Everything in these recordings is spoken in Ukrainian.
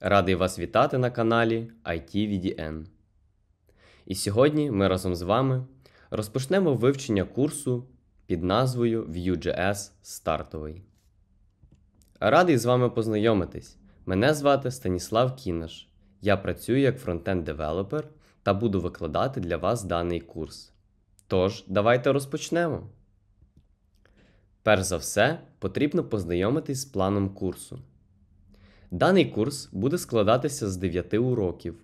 Радий вас вітати на каналі ITVDN. І сьогодні ми разом з вами розпочнемо вивчення курсу під назвою Vue.js стартовий. Радий з вами познайомитись. Мене звати Станіслав Кінаш. Я працюю як фронтенд-девелопер та буду викладати для вас даний курс. Тож, давайте розпочнемо. Перш за все, потрібно познайомитись з планом курсу. Даний курс буде складатися з 9 уроків.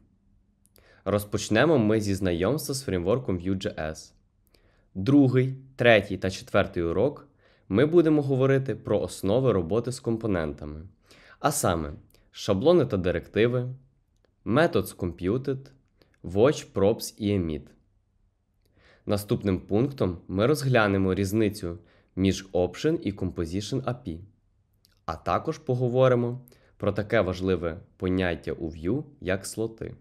Розпочнемо ми зі знайомства з фреймворком Vue.js. Другий, третій та четвертий урок ми будемо говорити про основи роботи з компонентами, а саме шаблони та директиви, метод Computed, watch, props і emit. Наступним пунктом ми розглянемо різницю між Option і Composition API, а також поговоримо про таке важливе поняття у Vue, як слоти.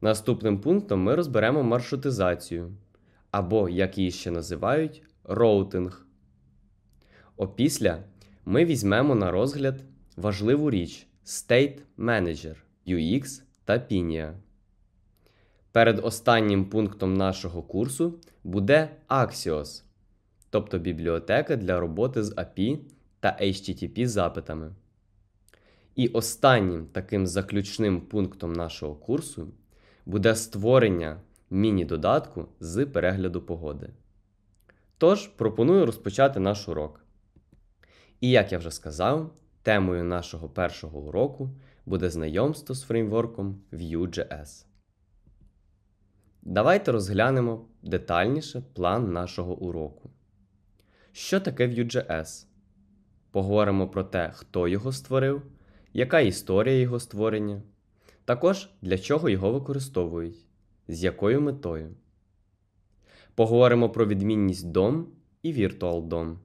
Наступним пунктом ми розберемо маршрутизацію, або, як її ще називають, роутинг. Опісля ми візьмемо на розгляд важливу річ – State Manager, Vuex та Pinia. Перед останнім пунктом нашого курсу буде Axios, тобто бібліотека для роботи з API та HTTP-запитами. І останнім таким заключним пунктом нашого курсу буде створення міні-додатку з перегляду погоди. Тож, пропоную розпочати наш урок. І, як я вже сказав, темою нашого першого уроку буде знайомство з фреймворком Vue.js. Давайте розглянемо детальніше план нашого уроку. Що таке Vue.js? Поговоримо про те, хто його створив, яка історія його створення, також для чого його використовують, з якою метою. Поговоримо про відмінність DOM і Virtual DOM.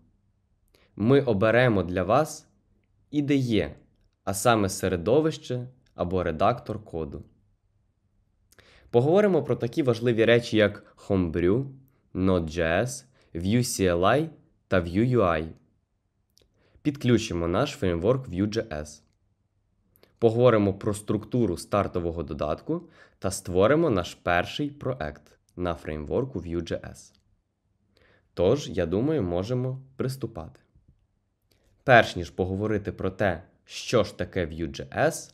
Ми оберемо для вас IDE, а саме середовище або редактор коду. Поговоримо про такі важливі речі, як Homebrew, Node.js, Vue CLI та Vue UI. Підключимо наш фреймворк Vue.js. Поговоримо про структуру стартового додатку та створимо наш перший проект на фреймворку Vue.js. Тож, я думаю, можемо приступати. Перш ніж поговорити про те, що ж таке Vue.js,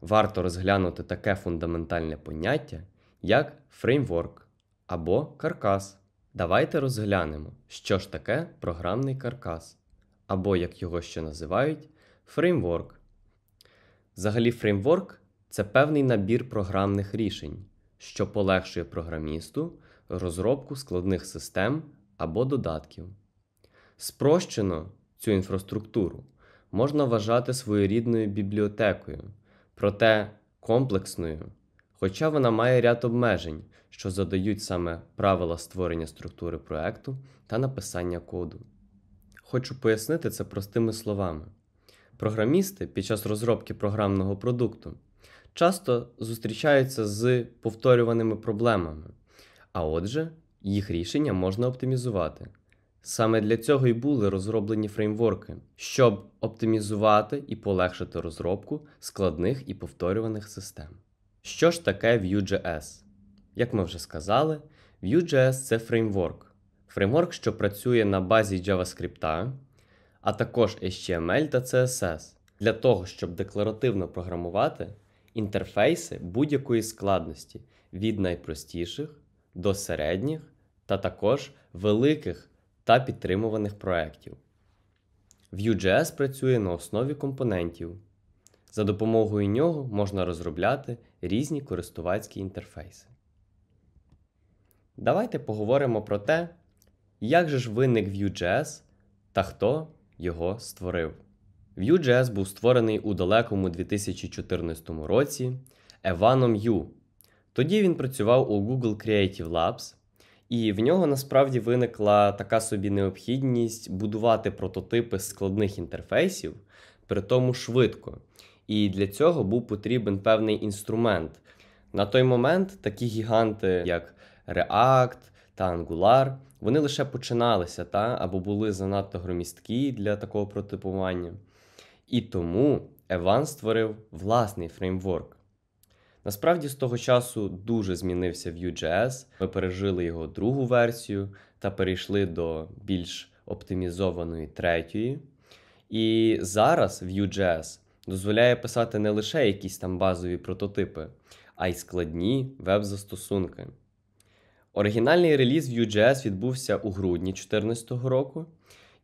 варто розглянути таке фундаментальне поняття, як фреймворк або каркас. Давайте розглянемо, що ж таке програмний каркас, або, як його ще називають, фреймворк. Взагалі, фреймворк – це певний набір програмних рішень, що полегшує програмісту розробку складних систем або додатків. Спрощено цю інфраструктуру можна вважати своєрідною бібліотекою, проте комплексною, хоча вона має ряд обмежень, що задають саме правила створення структури проекту та написання коду. Хочу пояснити це простими словами. Програмісти під час розробки програмного продукту часто зустрічаються з повторюваними проблемами, а отже, їх рішення можна оптимізувати. Саме для цього і були розроблені фреймворки, щоб оптимізувати і полегшити розробку складних і повторюваних систем. Що ж таке Vue.js? Як ми вже сказали, Vue.js – це фреймворк. Фреймворк, що працює на базі JavaScript, а також HTML та CSS, для того, щоб декларативно програмувати інтерфейси будь-якої складності від найпростіших до середніх та також великих та підтримуваних проєктів. Vue.js працює на основі компонентів. За допомогою нього можна розробляти різні користувацькі інтерфейси. Давайте поговоримо про те, як же ж виник Vue.js та хто його створив. Vue.js був створений у далекому 2014 році Evanom You. Тоді він працював у Google Creative Labs, і в нього насправді виникла така собі необхідність будувати прототипи складних інтерфейсів, при тому швидко. І для цього був потрібен певний інструмент. На той момент такі гіганти, як React та Angular, вони лише починалися, або були занадто громісткі для такого прототипування. І тому Evan створив власний фреймворк. Насправді, з того часу дуже змінився Vue.js, ми пережили його другу версію та перейшли до більш оптимізованої третьої. І зараз Vue.js дозволяє писати не лише якісь там базові прототипи, а й складні веб-застосунки. Оригінальний реліз Vue.js відбувся у грудні 2014 року,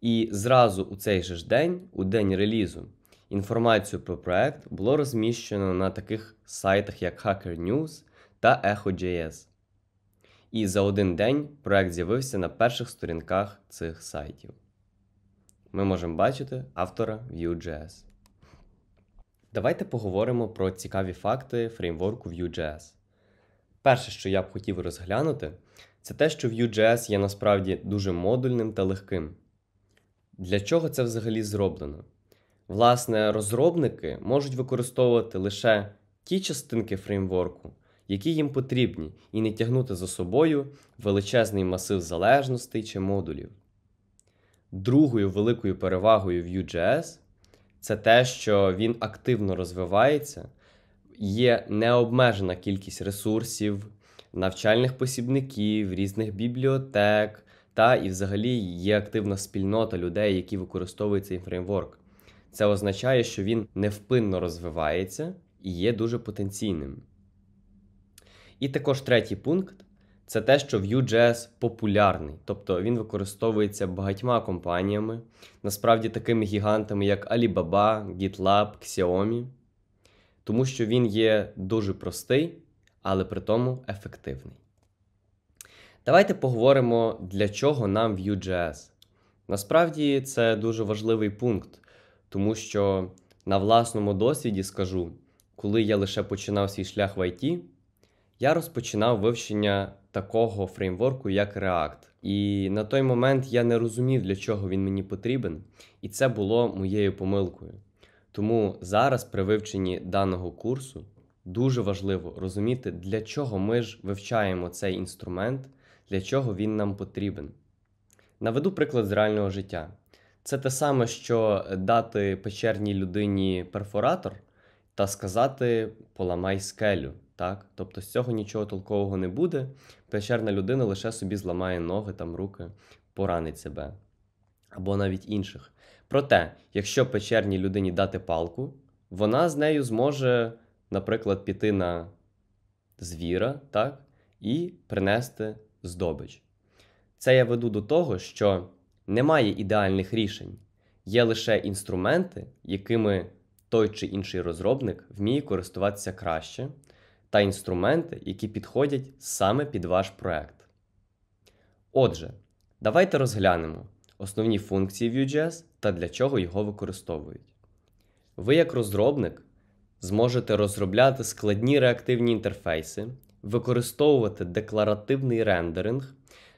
і зразу у цей же ж день, у день релізу, інформацію про проект було розміщено на таких сайтах, як Hacker News та Echo.js. І за один день проект з'явився на перших сторінках цих сайтів. Ми можемо бачити автора Vue.js. Давайте поговоримо про цікаві факти фреймворку Vue.js. Перше, що я б хотів розглянути, це те, що Vue.js є насправді дуже модульним та легким. Для чого це взагалі зроблено? Власне, розробники можуть використовувати лише ті частинки фреймворку, які їм потрібні, і не тягнути за собою величезний масив залежностей чи модулів. Другою великою перевагою Vue.js – це те, що він активно розвивається, є необмежена кількість ресурсів, навчальних посібників, різних бібліотек, та і взагалі є активна спільнота людей, які використовують цей фреймворк. Це означає, що він невпинно розвивається і є дуже потенційним. І також третій пункт – це те, що Vue.js популярний, тобто він використовується багатьма компаніями, насправді такими гігантами, як Alibaba, GitLab, Xiaomi, тому що він є дуже простий, але при тому ефективний. Давайте поговоримо, для чого нам Vue.js. Насправді це дуже важливий пункт, тому що на власному досвіді скажу, коли я лише починав свій шлях в ІТ, я розпочинав вивчення такого фреймворку, як React. І на той момент я не розумів, для чого він мені потрібен, і це було моєю помилкою. Тому зараз при вивченні даного курсу дуже важливо розуміти, для чого ми ж вивчаємо цей інструмент, для чого він нам потрібен. Наведу приклад з реального життя. Це те саме, що дати печерній людині перфоратор та сказати «поламай скелю». Так? Тобто з цього нічого толкового не буде, печерна людина лише собі зламає ноги, там, руки, поранить себе. Або навіть інших. Проте, якщо печерній людині дати палку, вона з нею зможе, наприклад, піти на звіра, так? І принести здобич. Це я веду до того, що немає ідеальних рішень. Є лише інструменти, якими той чи інший розробник вміє користуватися краще, та інструменти, які підходять саме під ваш проект. Отже, давайте розглянемо основні функції Vue.js та для чого його використовують. Ви як розробник зможете розробляти складні реактивні інтерфейси, використовувати декларативний рендеринг,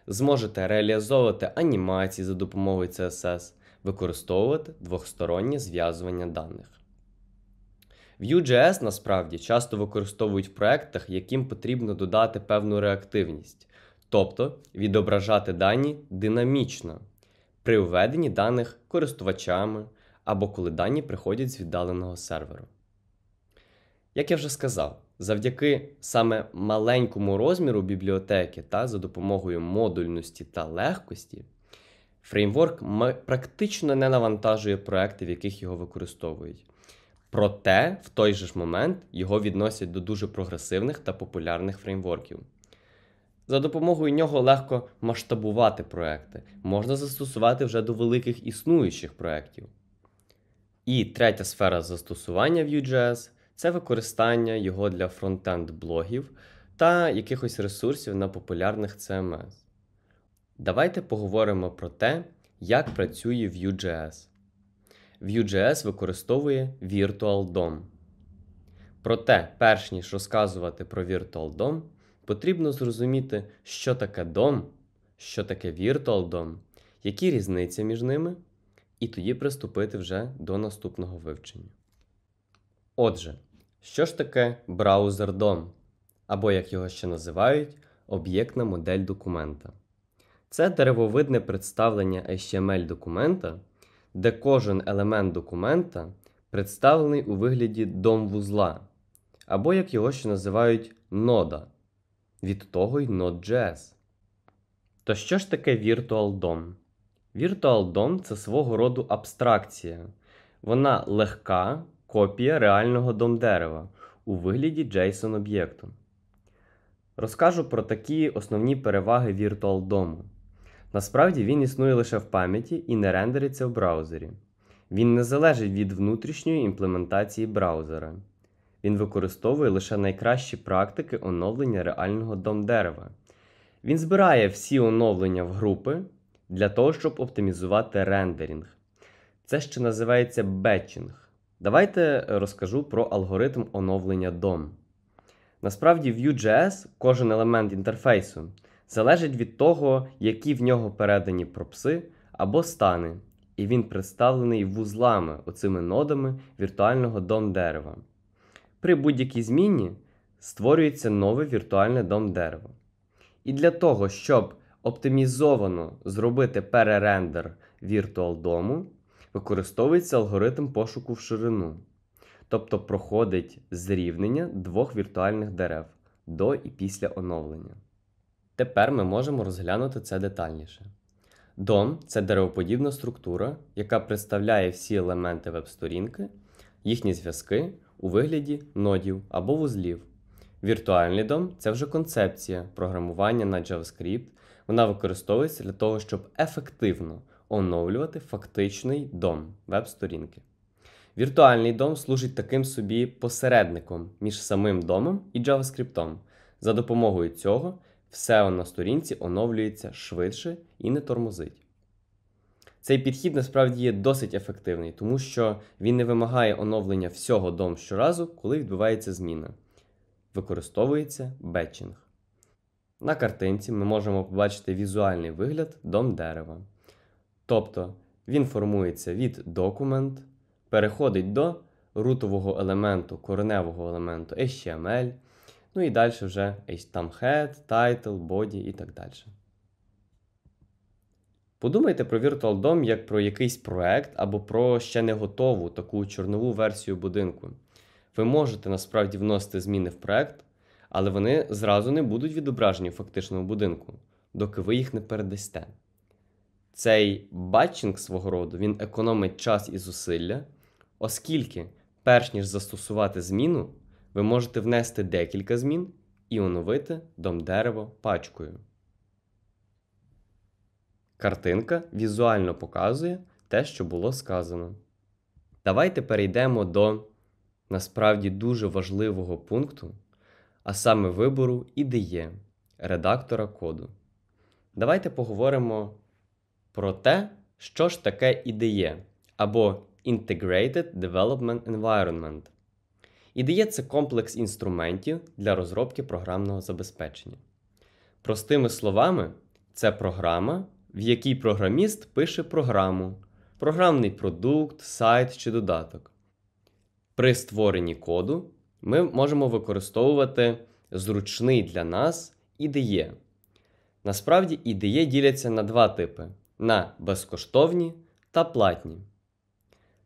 зможете реалізовувати анімації за допомогою CSS, використовувати двостороннє зв'язування даних. Vue.js насправді часто використовують в проєктах, яким потрібно додати певну реактивність, тобто відображати дані динамічно, при введенні даних користувачами або коли дані приходять з віддаленого серверу. Як я вже сказав, завдяки саме маленькому розміру бібліотеки та за допомогою модульності та легкості, фреймворк практично не навантажує проекти, в яких його використовують. Проте, в той же ж момент, його відносять до дуже прогресивних та популярних фреймворків. За допомогою нього легко масштабувати проекти, можна застосувати вже до великих існуючих проєктів. І третя сфера застосування Vue.js – це використання його для фронтенд-блогів та якихось ресурсів на популярних CMS. Давайте поговоримо про те, як працює Vue.js. Vue.js використовує Virtual DOM. Проте, перш ніж розказувати про Virtual DOM, потрібно зрозуміти, що таке DOM, що таке Virtual DOM, які різниці між ними, і тоді приступити вже до наступного вивчення. Отже, що ж таке браузер DOM, або, як його ще називають, об'єктна модель документа. Це деревовидне представлення HTML-документа, де кожен елемент документа представлений у вигляді DOM-вузла, або, як його ще називають, нода, від того й Node.js. То що ж таке Virtual DOM? Virtual DOM – це свого роду абстракція. Вона легка копія реального DOM-дерева у вигляді JSON-об'єкту. Розкажу про такі основні переваги Virtual DOM. Насправді він існує лише в пам'яті і не рендериться в браузері. Він не залежить від внутрішньої імплементації браузера. Він використовує лише найкращі практики оновлення реального DOM-дерева. Він збирає всі оновлення в групи для того, щоб оптимізувати рендеринг. Це ще називається бетчинг. Давайте розкажу про алгоритм оновлення DOM. Насправді в Vue.js кожен елемент інтерфейсу залежить від того, які в нього передані пропси або стани, і він представлений вузлами, оцими нодами віртуального DOM-дерева. При будь-якій зміні створюється нове віртуальне DOM-дерево. І для того, щоб оптимізовано зробити перерендер Virtual DOM, використовується алгоритм пошуку в ширину. Тобто проходить зрівнення двох віртуальних дерев до і після оновлення. Тепер ми можемо розглянути це детальніше. DOM – це деревоподібна структура, яка представляє всі елементи веб-сторінки, їхні зв'язки у вигляді нодів або вузлів. Віртуальний DOM – це вже концепція програмування на JavaScript. Вона використовується для того, щоб ефективно оновлювати фактичний DOM веб-сторінки. Віртуальний DOM служить таким собі посередником між самим DOM і JavaScript. За допомогою цього все на сторінці оновлюється швидше і не тормозить. Цей підхід насправді є досить ефективний, тому що він не вимагає оновлення всього DOM щоразу, коли відбувається зміна. Використовується бетчинг. На картинці ми можемо побачити візуальний вигляд DOM-дерева. Тобто він формується від документ, переходить до рутового елементу, кореневого елементу HTML, ну і далі вже там head, title, body і так далі. Подумайте про Virtual DOM як про якийсь проект або про ще не готову таку чорнову версію будинку. Ви можете насправді вносити зміни в проект, але вони зразу не будуть відображені в фактичному будинку, доки ви їх не передасте. Цей батчинг свого роду, він економить час і зусилля, оскільки, перш ніж застосувати зміну, ви можете внести декілька змін і оновити DOM-дерево пачкою. Картинка візуально показує те, що було сказано. Давайте перейдемо до насправді дуже важливого пункту, а саме вибору IDE, редактора коду. Давайте поговоримо про те, що ж таке IDE, або Integrated Development Environment. IDE – це комплекс інструментів для розробки програмного забезпечення. Простими словами, це програма, в якій програміст пише програму, програмний продукт, сайт чи додаток. При створенні коду ми можемо використовувати зручний для нас IDE. Насправді IDE діляться на два типи – на безкоштовні та платні.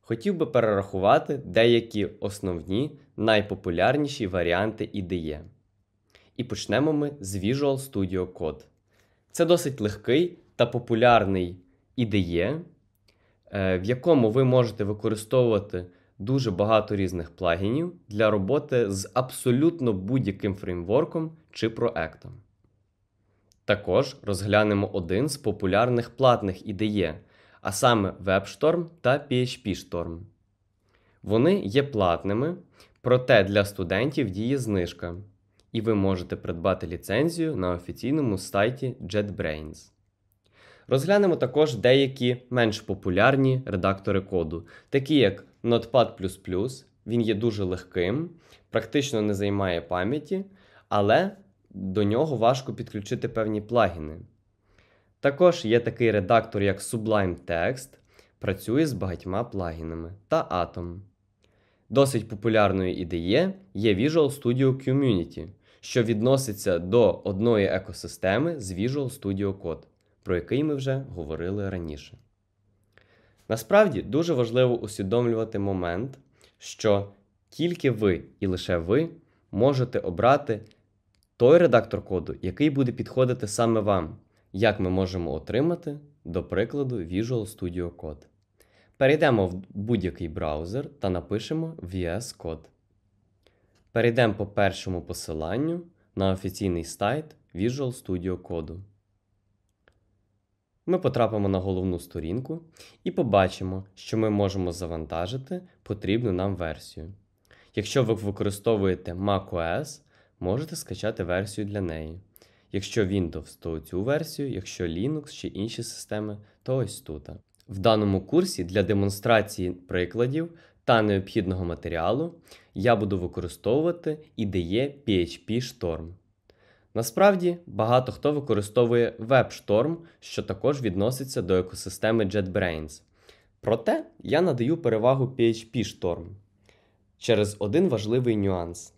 Хотів би перерахувати деякі основні, найпопулярніші варіанти IDE. І почнемо ми з Visual Studio Code. Це досить легкий та популярний IDE, в якому ви можете використовувати дуже багато різних плагінів для роботи з абсолютно будь-яким фреймворком чи проектом. Також розглянемо один з популярних платних IDE, а саме WebStorm та PHPStorm. Вони є платними, проте для студентів діє знижка, і ви можете придбати ліцензію на офіційному сайті JetBrains. Розглянемо також деякі менш популярні редактори коду, такі як Notepad++, він є дуже легким, практично не займає пам'яті, але до нього важко підключити певні плагіни. Також є такий редактор як Sublime Text, працює з багатьма плагінами, та Atom. Досить популярною IDE є Visual Studio Community, що відноситься до одної екосистеми з Visual Studio Code. про який ми вже говорили раніше. Насправді, дуже важливо усвідомлювати момент, що тільки ви і лише ви можете обрати той редактор коду, який буде підходити саме вам, як ми можемо отримати, до прикладу, Visual Studio Code. Перейдемо в будь-який браузер та напишемо VS Code. Перейдемо по першому посиланню на офіційний сайт Visual Studio Code. Ми потрапимо на головну сторінку і побачимо, що ми можемо завантажити потрібну нам версію. Якщо ви використовуєте macOS, можете скачати версію для неї. Якщо Windows, то цю версію, якщо Linux чи інші системи, то ось тут. В даному курсі для демонстрації прикладів та необхідного матеріалу я буду використовувати IDE PHPStorm. Насправді, багато хто використовує WebStorm, що також відноситься до екосистеми JetBrains. Проте, я надаю перевагу PHPStorm через один важливий нюанс.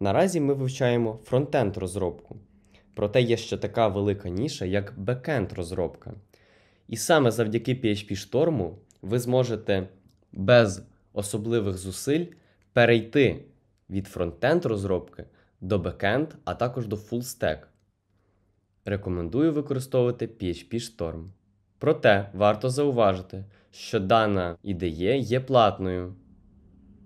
Наразі ми вивчаємо фронтенд-розробку, проте є ще така велика ніша, як бекенд-розробка. І саме завдяки PHPStorm ви зможете без особливих зусиль перейти від фронтенд-розробки до бекенд, а також до фулстек. Рекомендую використовувати PHPStorm. Проте, варто зауважити, що дана IDE є платною.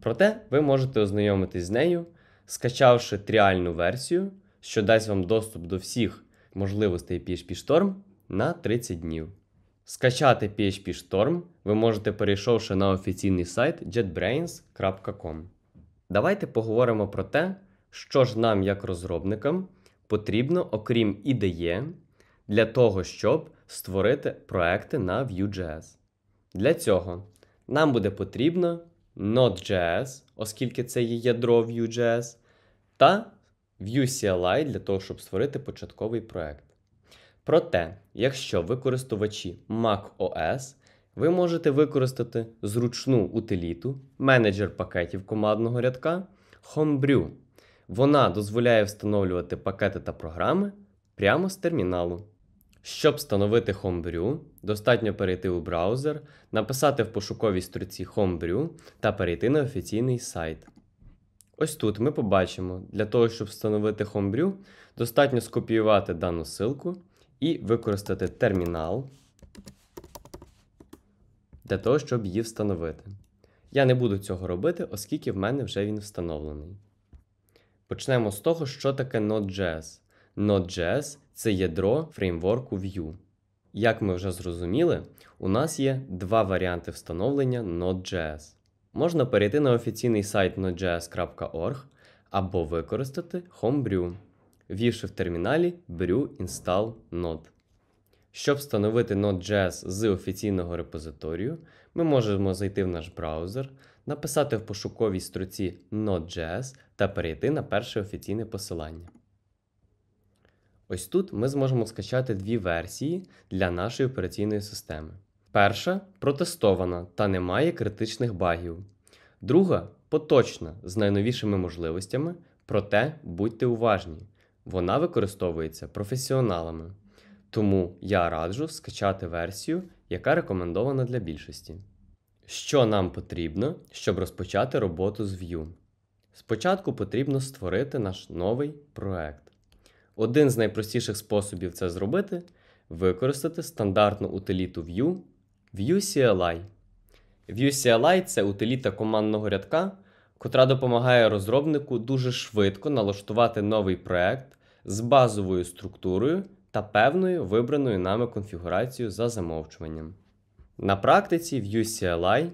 Проте, ви можете ознайомитись з нею, скачавши тріальну версію, що дасть вам доступ до всіх можливостей PHPStorm на 30 днів. Скачати PHPStorm ви можете, перейшовши на офіційний сайт jetbrains.com. Давайте поговоримо про те, що ж нам, як розробникам, потрібно, окрім IDE, для того, щоб створити проекти на Vue.js. Для цього нам буде потрібно Node.js, оскільки це є ядро Vue.js, та Vue CLI для того, щоб створити початковий проект. Проте, якщо ви користувачі macOS, ви можете використати зручну утиліту, менеджер пакетів командного рядка Homebrew. Вона дозволяє встановлювати пакети та програми прямо з терміналу. Щоб встановити Homebrew, достатньо перейти у браузер, написати в пошуковій строці Homebrew та перейти на офіційний сайт. Ось тут ми побачимо, для того, щоб встановити Homebrew, достатньо скопіювати дану ссылку і використати термінал для того, щоб її встановити. Я не буду цього робити, оскільки в мене вже він встановлений. Почнемо з того, що таке Node.js. Node.js – це ядро фреймворку Vue. Як ми вже зрозуміли, у нас є два варіанти встановлення Node.js. Можна перейти на офіційний сайт nodejs.org або використати Homebrew, ввівши в терміналі brew install node. Щоб встановити Node.js з офіційного репозиторію, ми можемо зайти в наш браузер, написати в пошуковій строці Node.js та перейти на перше офіційне посилання. Ось тут ми зможемо скачати дві версії для нашої операційної системи. Перша – протестована та не має критичних багів. Друга – поточна, з найновішими можливостями, проте будьте уважні, вона використовується професіоналами. Тому я раджу скачати версію, яка рекомендована для більшості. Що нам потрібно, щоб розпочати роботу з Vue? Спочатку потрібно створити наш новий проект. Один з найпростіших способів це зробити – використати стандартну утиліту Vue – Vue CLI. Vue CLI – це утиліта командного рядка, котра допомагає розробнику дуже швидко налаштувати новий проект з базовою структурою та певною вибраною нами конфігурацією за замовчуванням. На практиці Vue CLI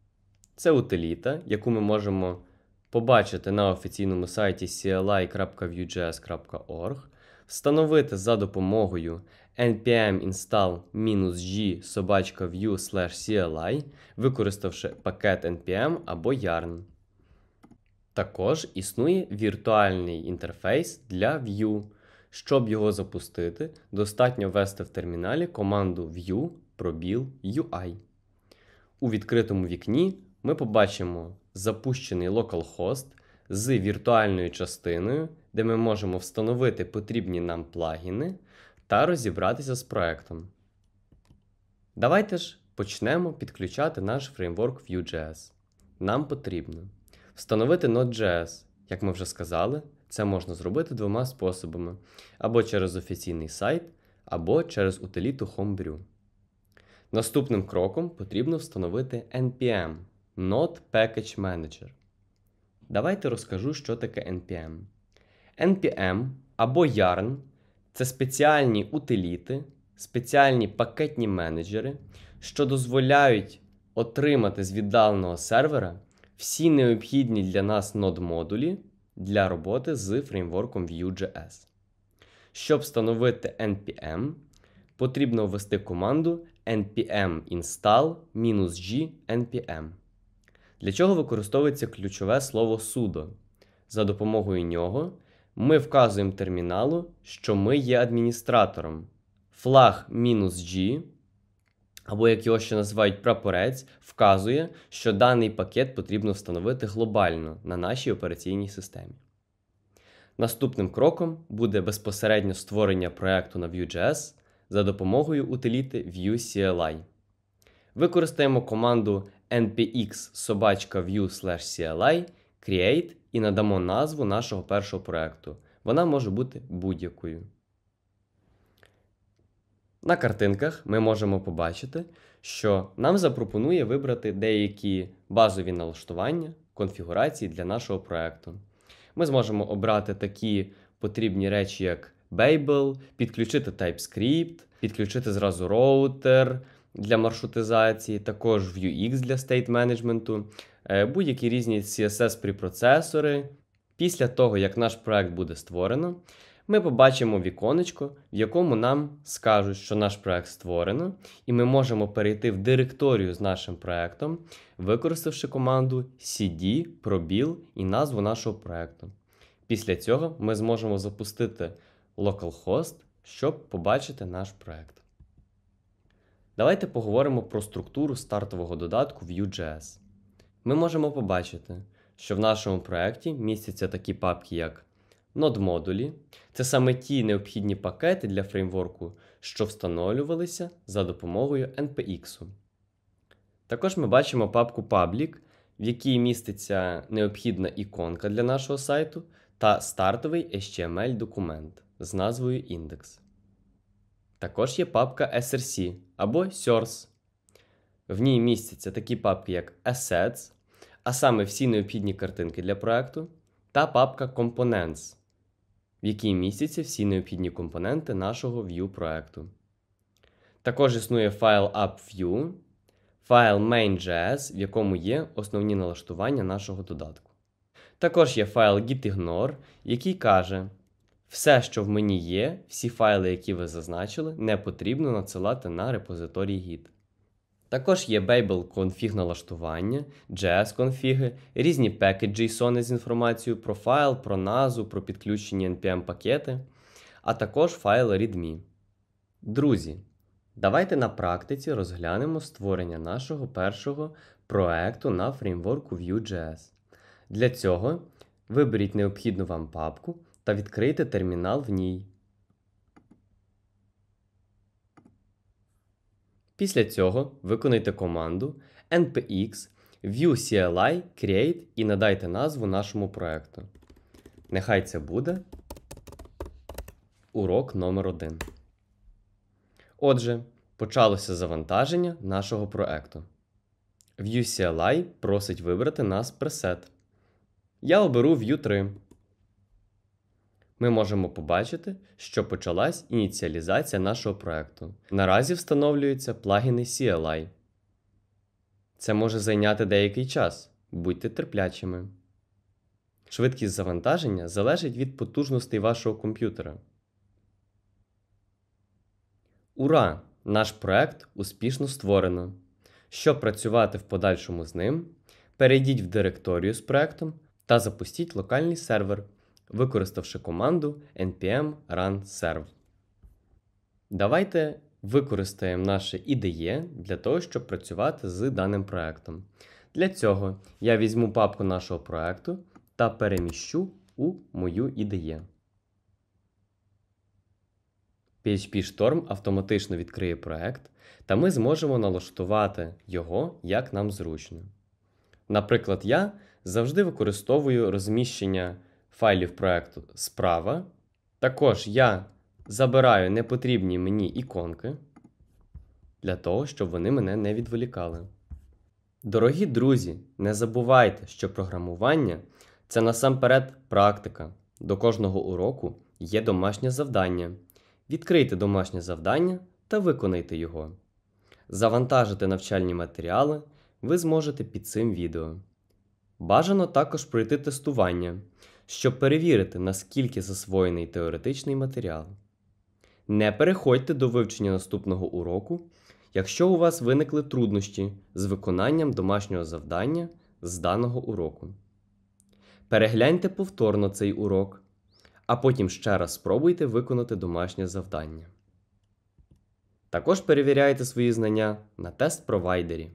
– це утиліта, яку ми можемо побачити на офіційному сайті cli.vuegs.org, встановити за допомогою npm install -g/vue/cli, використавши пакет npm або yarn. Також існує віртуальний інтерфейс для Vue. Щоб його запустити, достатньо ввести в терміналі команду Vue /UI. У відкритому вікні ми побачимо запущений localhost з віртуальною частиною, де ми можемо встановити потрібні нам плагіни та розібратися з проектом. Давайте ж почнемо підключати наш фреймворк Vue.js. Нам потрібно встановити Node.js. Як ми вже сказали, це можна зробити двома способами – або через офіційний сайт, або через утиліту Homebrew. Наступним кроком потрібно встановити npm – Node Package Manager. Давайте розкажу, що таке npm. npm або yarn – це спеціальні утиліти, спеціальні пакетні менеджери, що дозволяють отримати з віддаленого сервера всі необхідні для нас нод-модулі для роботи з фреймворком Vue.js. Щоб встановити npm, потрібно ввести команду npm install -g npm. Для чого використовується ключове слово sudo. За допомогою нього ми вказуємо терміналу, що ми є адміністратором. Флаг -g, або як його ще називають прапорець, вказує, що даний пакет потрібно встановити глобально на нашій операційній системі. Наступним кроком буде безпосередньо створення проєкту на Vue.js за допомогою утиліти Vue CLI. Використаємо команду npx:\vue\cli create і надамо назву нашого першого проєкту. Вона може бути будь-якою. На картинках ми можемо побачити, що нам запропонує вибрати деякі базові налаштування, конфігурації для нашого проєкту. Ми зможемо обрати такі потрібні речі, як Babel, підключити TypeScript, підключити зразу роутер для маршрутизації, також Vuex для стейт-менеджменту, будь-які різні CSS-пріпроцесори. Після того, як наш проєкт буде створено, ми побачимо віконечко, в якому нам скажуть, що наш проєкт створено, і ми можемо перейти в директорію з нашим проєктом, використавши команду cd, пробіл і назву нашого проєкту. Після цього ми зможемо запустити localhost, щоб побачити наш проєкт. Давайте поговоримо про структуру стартового додатку Vue.js. Ми можемо побачити, що в нашому проєкті містяться такі папки, як Node-модулі – це саме ті необхідні пакети для фреймворку, що встановлювалися за допомогою npx. Також ми бачимо папку Public, в якій міститься необхідна іконка для нашого сайту та стартовий HTML-документ з назвою Index. Також є папка src або source. В ній містяться такі папки, як Assets, а саме всі необхідні картинки для проекту, та папка Components, в якій містяться всі необхідні компоненти нашого Vue проекту. Також існує файл app.vue, файл main.js, в якому є основні налаштування нашого додатку. Також є файл gitignore, який каже, все, що в мені є, всі файли, які ви зазначили, не потрібно надсилати на репозиторій Git. Також є Babel конфіг налаштування, JS конфіги, різні пакеджі JSON з інформацією про файл, про назву, про підключені npm-пакети, а також файл readme. Друзі, давайте на практиці розглянемо створення нашого першого проекту на фреймворку Vue.js. Для цього виберіть необхідну вам папку та відкрийте термінал в ній. Після цього виконайте команду npx vue.cli create і надайте назву нашому проєкту. Нехай це буде урок номер 1. Отже, почалося завантаження нашого проєкту. Vue.cli просить вибрати нас пресет. Я оберу Vue 3. Ми можемо побачити, що почалась ініціалізація нашого проєкту. Наразі встановлюються плагіни CLI. Це може зайняти деякий час. Будьте терплячими. Швидкість завантаження залежить від потужностей вашого комп'ютера. Ура! Наш проєкт успішно створено. Щоб працювати в подальшому з ним, перейдіть в директорію з проєктом та запустіть локальний сервер, використавши команду npm run serve. Давайте використаємо наше IDE для того, щоб працювати з даним проектом. Для цього я візьму папку нашого проекту та переміщу у мою IDE. PHPStorm автоматично відкриє проект, та ми зможемо налаштувати його, як нам зручно. Наприклад, я завжди використовую розміщення файлів проекту справа. Також я забираю непотрібні мені іконки, для того, щоб вони мене не відволікали. Дорогі друзі, не забувайте, що програмування – це насамперед практика. До кожного уроку є домашнє завдання. Відкрийте домашнє завдання та виконайте його. Завантажити навчальні матеріали ви зможете під цим відео. Бажано також пройти тестування, щоб перевірити, наскільки засвоєний теоретичний матеріал. Не переходьте до вивчення наступного уроку, якщо у вас виникли труднощі з виконанням домашнього завдання з даного уроку. Перегляньте повторно цей урок, а потім ще раз спробуйте виконати домашнє завдання. Також перевіряйте свої знання на тест-провайдері.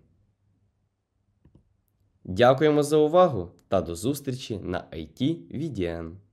Дякуємо за увагу та до зустрічі на ITVDN.